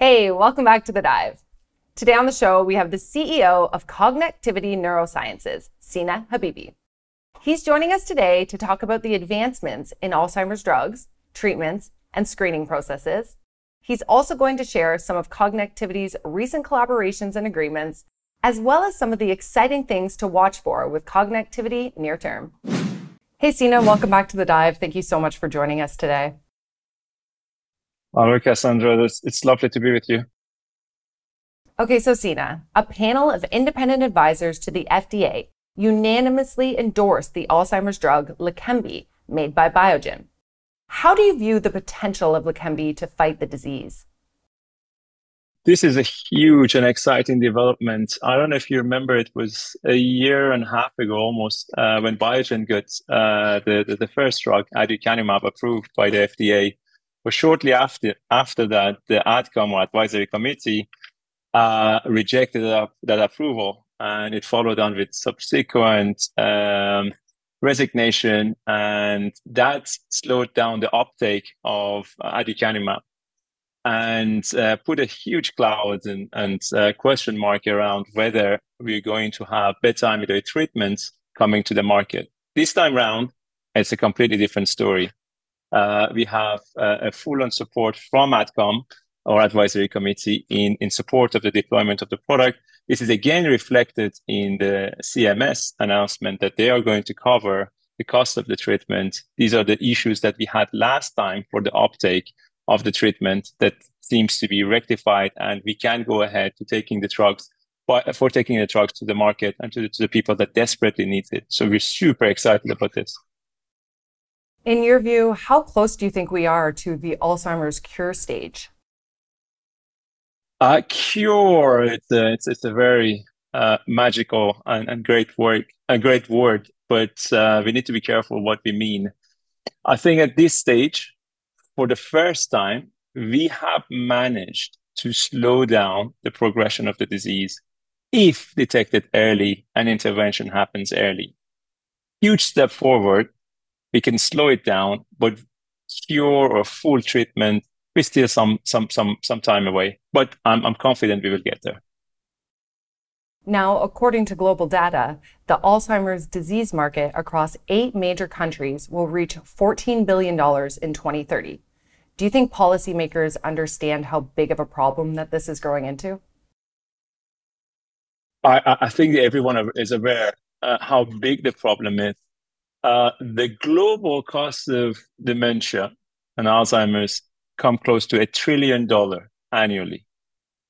Hey, welcome back to The Dive. Today on the show, we have the CEO of Cognetivity Neurosciences, Sina Habibi. He's joining us today to talk about the advancements in Alzheimer's drugs, treatments, and screening processes. He's also going to share some of Cognectivity's recent collaborations and agreements, as well as some of the exciting things to watch for with Cognetivity near term. Hey, Sina, welcome back to The Dive. Thank you so much for joining us today. Hello, Cassandra. It's lovely to be with you. Okay, so Sina, a panel of independent advisors to the FDA unanimously endorsed the Alzheimer's drug Leqembi, made by Biogen. How do you view the potential of Leqembi to fight the disease? This is a huge and exciting development. I don't know if you remember, it was a year and a half ago almost when Biogen got the first drug, aducanumab, approved by the FDA. But shortly after that, the ADCOM, or Advisory Committee, rejected that approval, and it followed on with subsequent resignation, and that slowed down the uptake of aducanumab and put a huge cloud and question mark around whether we're going to have beta amyloid treatments coming to the market. This time round, it's a completely different story. We have a full-on support from ADCOM, or Advisory Committee, in support of the deployment of the product. This is again reflected in the CMS announcement that they are going to cover the cost of the treatment. These are the issues that we had last time for the uptake of the treatment that seems to be rectified, and we can go ahead to taking the drugs to the market and to the people that desperately need it. So we're super excited about this. In your view, how close do you think we are to the Alzheimer's cure stage? Cure, it's a very magical and great word, but we need to be careful what we mean. I think at this stage, for the first time, we have managed to slow down the progression of the disease if detected early and intervention happens early. Huge step forward. We can slow it down, but cure or full treatment, we're still some time away, but I'm confident we will get there. Now, according to global data, the Alzheimer's disease market across 8 major countries will reach $14 billion in 2030. Do you think policymakers understand how big of a problem that this is growing into? I think everyone is aware how big the problem is. The global cost of dementia and Alzheimer's come close to $1 trillion annually.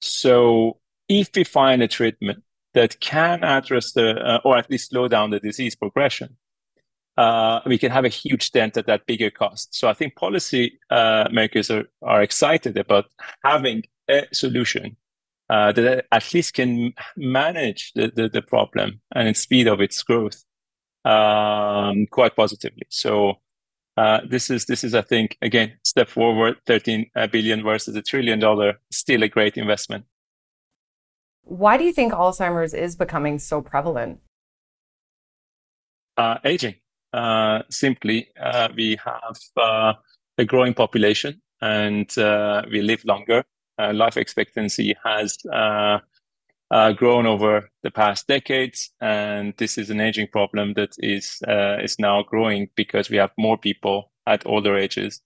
So if we find a treatment that can address or at least slow down the disease progression, we can have a huge dent at that bigger cost. So I think policy makers are excited about having a solution that at least can manage the problem and the speed of its growth quite positively. So this is, I think, again, step forward, 13 billion versus $1 trillion, still a great investment. Why do you think Alzheimer's is becoming so prevalent? Aging. Simply, we have a growing population, and we live longer. Life expectancy has grown over the past decades, and this is an aging problem that is now growing because we have more people at older ages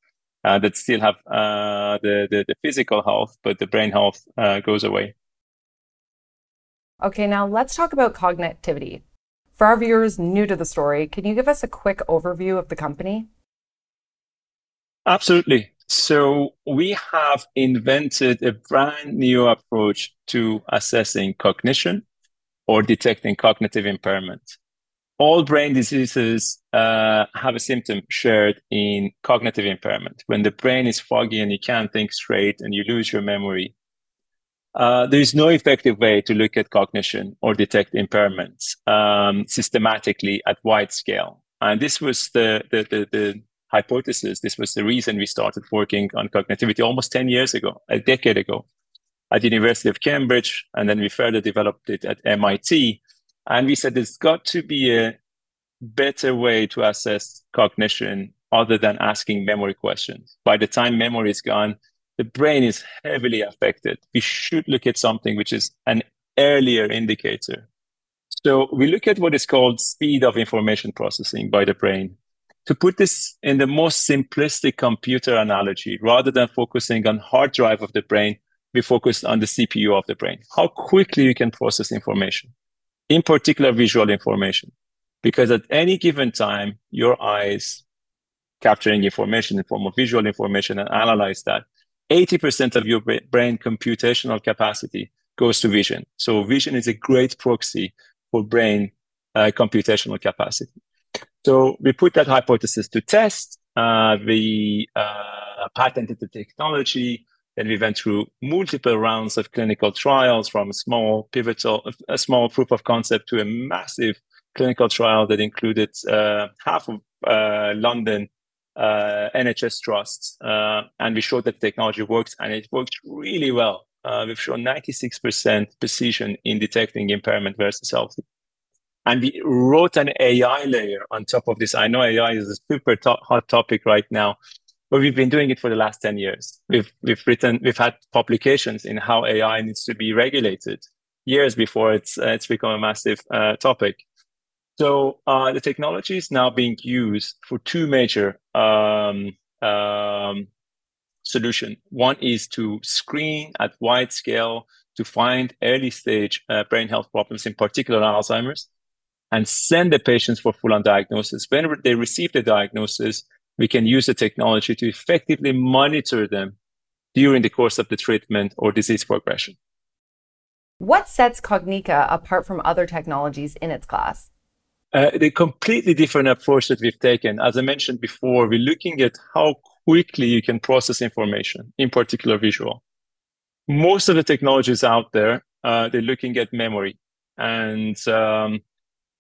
that still have the physical health, but the brain health goes away. Okay, now let's talk about Cognetivity. For our viewers new to the story, can you give us a quick overview of the company? Absolutely. So we have invented a brand new approach to assessing cognition or detecting cognitive impairment. All brain diseases have a symptom shared in cognitive impairment, when the brain is foggy and you can't think straight and you lose your memory. There is no effective way to look at cognition or detect impairments systematically at wide scale. And this was the hypothesis. This was the reason we started working on Cognetivity almost 10 years ago, a decade ago, at the University of Cambridge, and then we further developed it at MIT. And we said there's got to be a better way to assess cognition other than asking memory questions. By the time memory is gone, the brain is heavily affected. We should look at something which is an earlier indicator. So we look at what is called speed of information processing by the brain. To put this in the most simplistic computer analogy, rather than focusing on hard drive of the brain, we focused on the CPU of the brain, how quickly you can process information, in particular visual information. Because at any given time, your eyes capturing information in form of visual information and analyze that. 80% of your brain computational capacity goes to vision. So vision is a great proxy for brain computational capacity. So we put that hypothesis to test. We patented the technology. Then we went through multiple rounds of clinical trials, from a small proof of concept to a massive clinical trial that included half of London NHS trusts. And we showed that the technology works, and it worked really well. We've shown 96% precision in detecting impairment versus healthy. And we wrote an AI layer on top of this. I know AI is a super hot topic right now, but we've been doing it for the last 10 years. We've had publications in how AI needs to be regulated years before it's become a massive topic. So the technology is now being used for two major solutions. One is to screen at wide scale to find early stage brain health problems, in particular Alzheimer's, and send the patients for full-on diagnosis. When they receive the diagnosis, we can use the technology to effectively monitor them during the course of the treatment or disease progression. What sets CognICA apart from other technologies in its class? The completely different approach that we've taken. As I mentioned before, we're looking at how quickly you can process information, in particular visual. Most of the technologies out there, they're looking at memory, and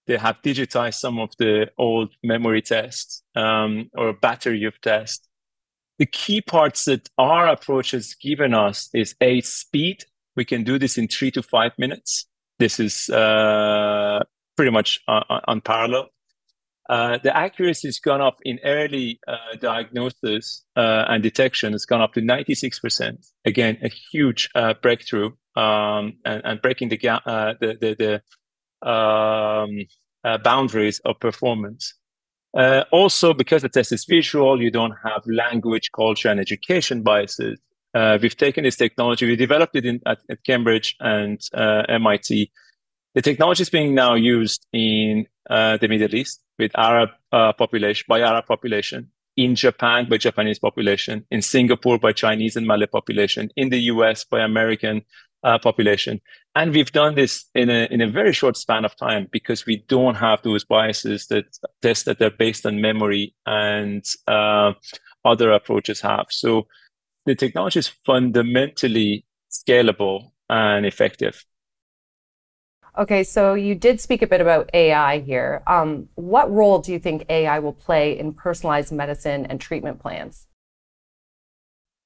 they have digitized some of the old memory tests or battery of tests. The key parts that our approach has given us is A, speed. We can do this in 3 to 5 minutes. This is pretty much unparalleled. The accuracy has gone up in early diagnosis and detection. It's gone up to 96%. Again, a huge breakthrough and breaking the gap, the boundaries of performance. Also, because the test is visual, you don't have language, culture, and education biases. We've taken this technology, we developed it at Cambridge and MIT. The technology is being now used in the Middle East with Arab population, by Arab population, in Japan by Japanese population, in Singapore by Chinese and Malay population, in the US by American population. And we've done this in a very short span of time because we don't have those biases that tests that are based on memory and other approaches have. So the technology is fundamentally scalable and effective. Okay, so you did speak a bit about AI here. What role do you think AI will play in personalized medicine and treatment plans?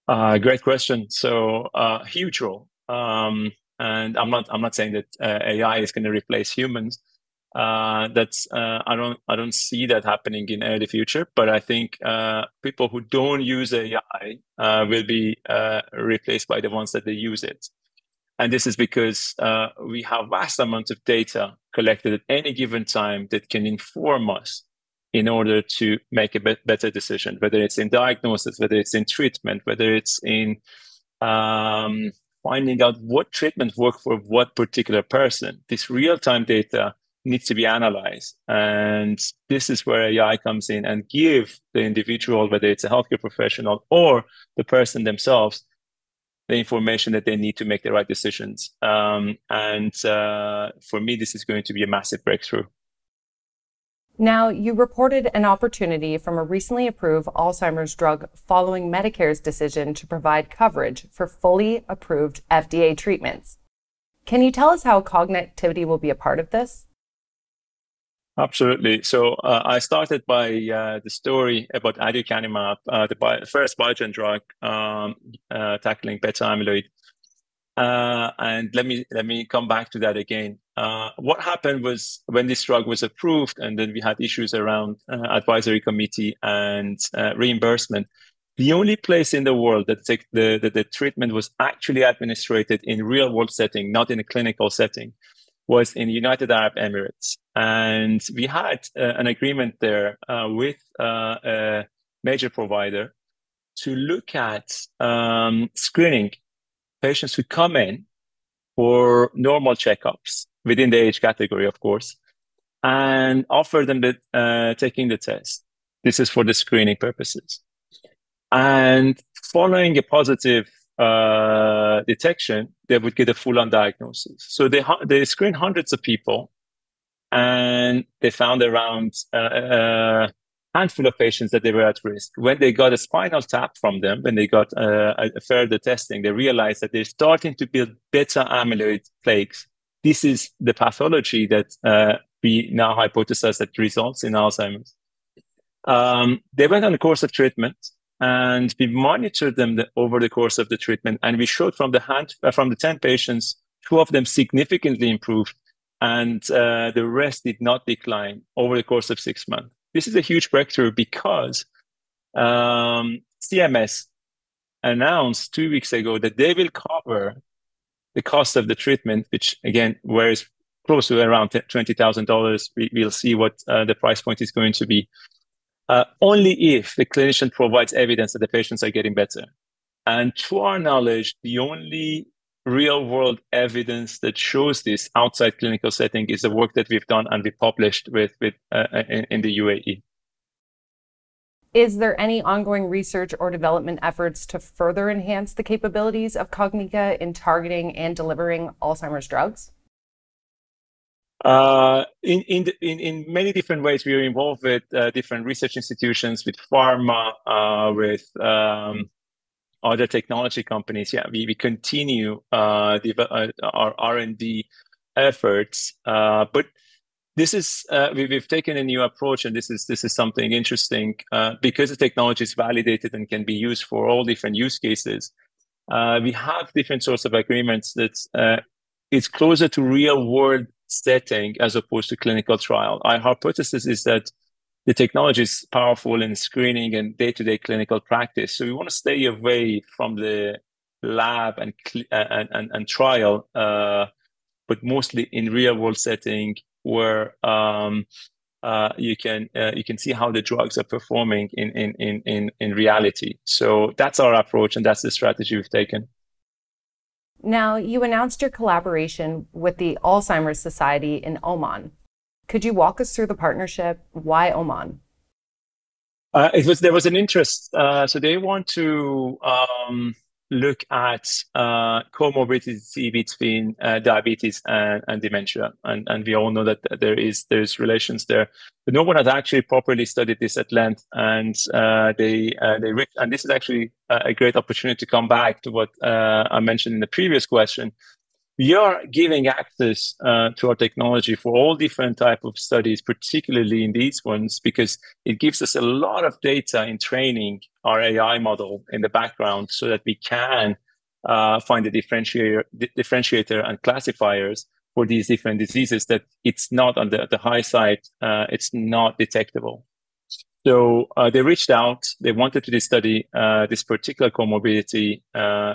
Great question. So huge role. And I'm not saying that AI is going to replace humans. I don't see that happening in the future. But I think people who don't use AI will be replaced by the ones that they use it. And this is because we have vast amounts of data collected at any given time that can inform us in order to make a better decision, whether it's in diagnosis, whether it's in treatment, whether it's in finding out what treatment works for what particular person. This real-time data needs to be analyzed. And this is where AI comes in and give the individual, whether it's a healthcare professional or the person themselves, the information that they need to make the right decisions. For me, this is going to be a massive breakthrough. Now, you reported an opportunity from a recently approved Alzheimer's drug following Medicare's decision to provide coverage for fully approved FDA treatments. Can you tell us how Cognitivity will be a part of this? Absolutely. So I started by the story about aducanumab, the first Biogen drug tackling beta amyloid. And let me come back to that again. What happened was when this drug was approved, and then we had issues around advisory committee and reimbursement. The only place in the world that the treatment was actually administered in real-world setting, not in a clinical setting, was in the United Arab Emirates. And we had an agreement there with a major provider to look at screening patients who come in for normal checkups within the age category, of course, and offer them the, taking the test. This is for the screening purposes. And following a positive detection, they would get a full-on diagnosis. So they screened hundreds of people, and they found around a handful of patients that they were at risk. When they got a spinal tap from them, when they got a further testing, they realized that they're starting to build beta-amyloid plaques. This is the pathology that we now hypothesize that results in Alzheimer's. They went on a course of treatment, and we monitored them over the course of the treatment. And we showed from the 10 patients, 2 of them significantly improved, and the rest did not decline over the course of 6 months. This is a huge breakthrough because CMS announced 2 weeks ago that they will cover the cost of the treatment, which again, was close to around $20,000. We'll see what the price point is going to be. Only if the clinician provides evidence that the patients are getting better. And to our knowledge, the only real-world evidence that shows this outside clinical setting is the work that we've done and we published in the UAE. Is there any ongoing research or development efforts to further enhance the capabilities of CognICA in targeting and delivering Alzheimer's drugs? In many different ways, we are involved with different research institutions, with pharma, with other technology companies. Yeah, we continue our R&D efforts, but this is we've taken a new approach, and this is something interesting because the technology is validated and can be used for all different use cases. We have different sorts of agreements that it's closer to real world setting as opposed to clinical trial. Our hypothesis is that the technology is powerful in screening and day-to-day clinical practice. So we want to stay away from the lab and trial, but mostly in real-world setting where you can see how the drugs are performing in reality. So that's our approach, and that's the strategy we've taken. Now, you announced your collaboration with the Alzheimer's Society in Oman. Could you walk us through the partnership? Why Oman? There was an interest. So they want to look at comorbidity between diabetes and dementia. And we all know that there's relations there. But no one has actually properly studied this at length. And and this is actually a great opportunity to come back to what I mentioned in the previous question. We are giving access to our technology for all different types of studies, particularly in these ones, because it gives us a lot of data in training our AI model in the background so that we can find the differentiator and classifiers for these different diseases that it's not on the high side, it's not detectable. So they reached out, they wanted to study this particular comorbidity.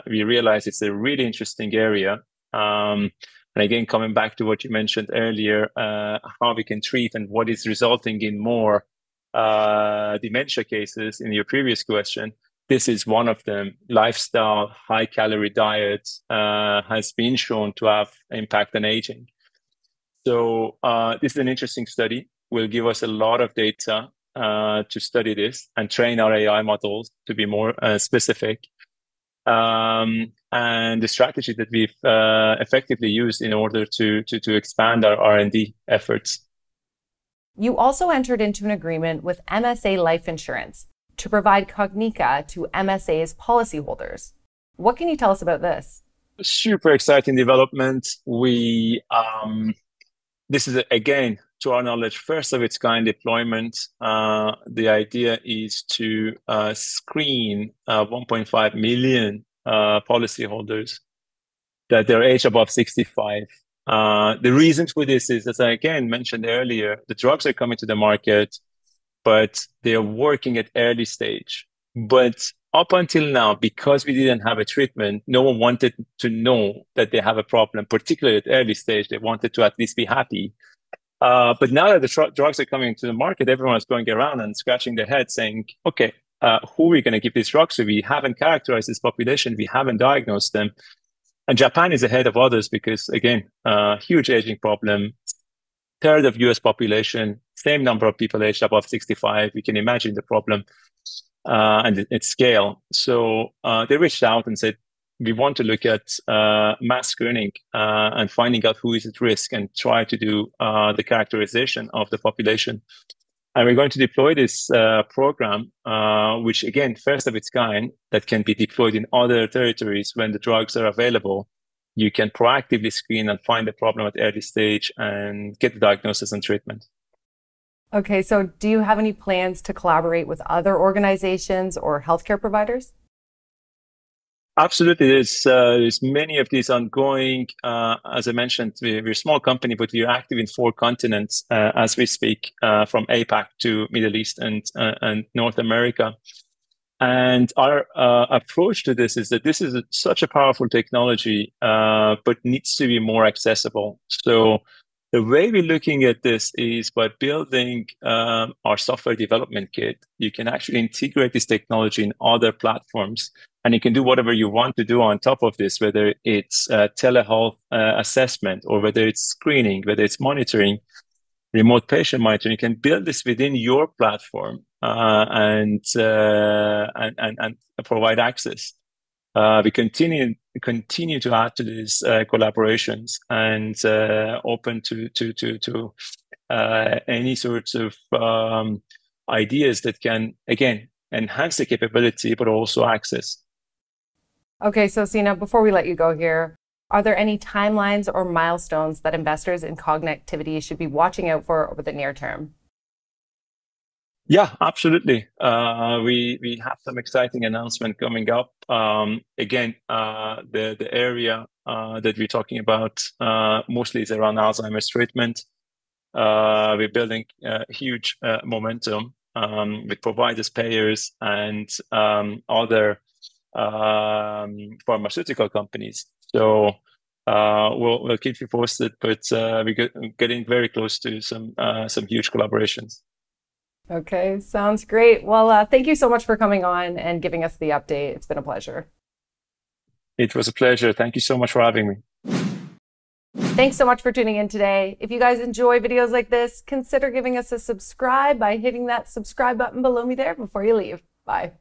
We realized it's a really interesting area. And again, coming back to what you mentioned earlier, how we can treat and what is resulting in more dementia cases in your previous question, this is one of them. Lifestyle, high-calorie diet has been shown to have impact on aging. So this is an interesting study. Will give us a lot of data to study this and train our AI models to be more specific. And the strategy that we've effectively used in order to expand our R&D efforts. You also entered into an agreement with MSA Life Insurance to provide CognICA to MSA's policyholders. What can you tell us about this? Super exciting development. This is, again, to our knowledge, first of its kind deployment. The idea is to screen 1.5 million policyholders that their age above 65. The reason for this is, as I again mentioned earlier, the drugs are coming to the market, but they are working at early stage. But up until now, because we didn't have a treatment, no one wanted to know that they have a problem, particularly at early stage. They wanted to at least be happy. But now that the drugs are coming to the market, everyone is going around and scratching their head saying, okay, who are we going to give these drugs to? We haven't characterized this population. We haven't diagnosed them. And Japan is ahead of others because, again, huge aging problem. Third of U.S. population, same number of people aged above 65. You can imagine the problem and its scale. So they reached out and said, we want to look at mass screening and finding out who is at risk and try to do the characterization of the population. And we're going to deploy this program, which, again, first of its kind, that can be deployed in other territories when the drugs are available. You can proactively screen and find the problem at early stage and get the diagnosis and treatment. Okay, so do you have any plans to collaborate with other organizations or healthcare providers? Absolutely. There's many of these ongoing. As I mentioned, we're a small company, but we're active in 4 continents as we speak, from APAC to Middle East and North America. And our approach to this is that this is such a powerful technology, but needs to be more accessible. So the way we're looking at this is by building our software development kit. You can actually integrate this technology in other platforms. And you can do whatever you want to do on top of this, whether it's telehealth assessment, or whether it's screening, whether it's monitoring, remote patient monitoring. You can build this within your platform and provide access. We continue to add to these collaborations and open to any sorts of ideas that can, again, enhance the capability, but also access. Okay, so Sina, before we let you go here, are there any timelines or milestones that investors in Cognitivity should be watching out for over the near term? Yeah, absolutely. We have some exciting announcement coming up. Again, the area that we're talking about mostly is around Alzheimer's treatment. We're building huge momentum with providers, payers, and other pharmaceutical companies. So we'll keep you posted, but we're getting very close to some huge collaborations. Okay, sounds great. Well, thank you so much for coming on and giving us the update. It's been a pleasure. It was a pleasure. Thank you so much for having me. Thanks so much for tuning in today. If you guys enjoy videos like this, consider giving us a subscribe by hitting that subscribe button below me there before you leave. Bye.